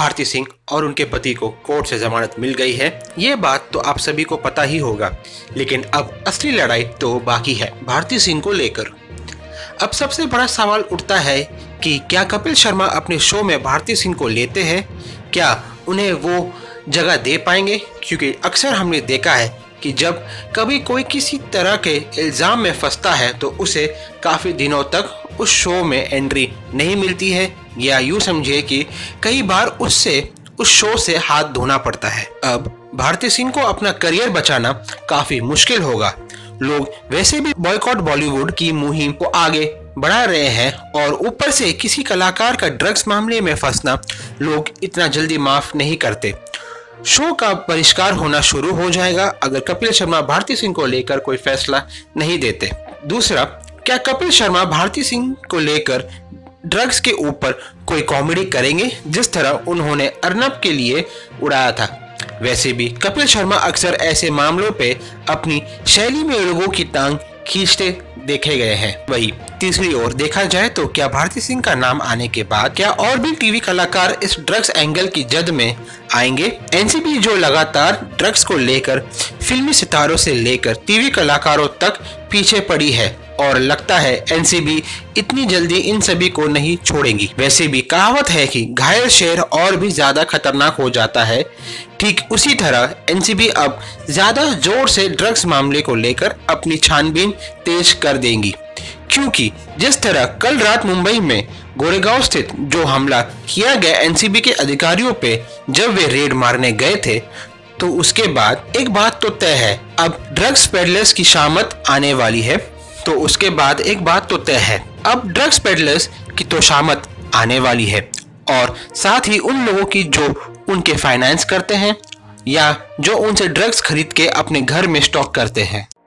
भारती सिंह और उनके पति को कोर्ट से जमानत मिल गई है। ये बात तो आप सभी को पता ही होगा, लेकिन अब असली लड़ाई तो बाकी है भारती सिंह को लेकर। अब सबसे बड़ा सवाल उठता है कि क्या कपिल शर्मा अपने शो में भारती सिंह को लेते हैं, क्या उन्हें वो जगह दे पाएंगे? क्योंकि अक्सर हमने देखा है कि जब कभी कोई किसी तरह के इल्ज़ाम में फंसता है तो उसे काफ़ी दिनों तक उस शो में एंट्री नहीं मिलती है, या यूँ समझिए कि कई बार उस शो से हाथ धोना पड़ता है। अब भारती सिंह को अपना करियर बचाना काफ़ी मुश्किल होगा। लोग वैसे भी बॉयकॉट बॉलीवुड की मुहिम को आगे बढ़ा रहे हैं और ऊपर से किसी कलाकार का ड्रग्स मामले में फंसना लोग इतना जल्दी माफ़ नहीं करते। शो का बहिष्कार होना शुरू हो जाएगा अगर कपिल शर्मा भारती सिंह को लेकर कोई फैसला नहीं देते। दूसरा, क्या कपिल शर्मा भारती सिंह को लेकर ड्रग्स के ऊपर कोई कॉमेडी करेंगे, जिस तरह उन्होंने अर्नब के लिए उड़ाया था? वैसे भी कपिल शर्मा अक्सर ऐसे मामलों पे अपनी शैली में लोगों की टांग खींचते देखे गए हैं। वही तीसरी ओर देखा जाए तो क्या भारती सिंह का नाम आने के बाद क्या और भी टीवी कलाकार इस ड्रग्स एंगल की जद में आएंगे? एनसीबी जो लगातार ड्रग्स को लेकर फिल्मी सितारों से लेकर टीवी कलाकारों तक पीछे पड़ी है और लगता है एनसीबी इतनी जल्दी इन सभी को नहीं छोड़ेंगी। वैसे भी कहावत है कि घायल शेर और भी ज्यादा खतरनाक हो जाता है, ठीक उसी तरह एनसीबी अब ज्यादा जोर से ड्रग्स मामले को लेकर अपनी छानबीन तेज कर देंगी, क्योंकि जिस तरह कल रात मुंबई में गोरेगांव स्थित जो हमला किया गया एनसीबी के अधिकारियों पे जब वे रेड मारने गए थे, तो उसके बाद एक बात तो तय है, अब ड्रग्स पेडलर्स की शामत आने वाली है। और साथ ही उन लोगों की जो उनके फाइनेंस करते हैं या जो उनसे ड्रग्स खरीद के अपने घर में स्टॉक करते हैं।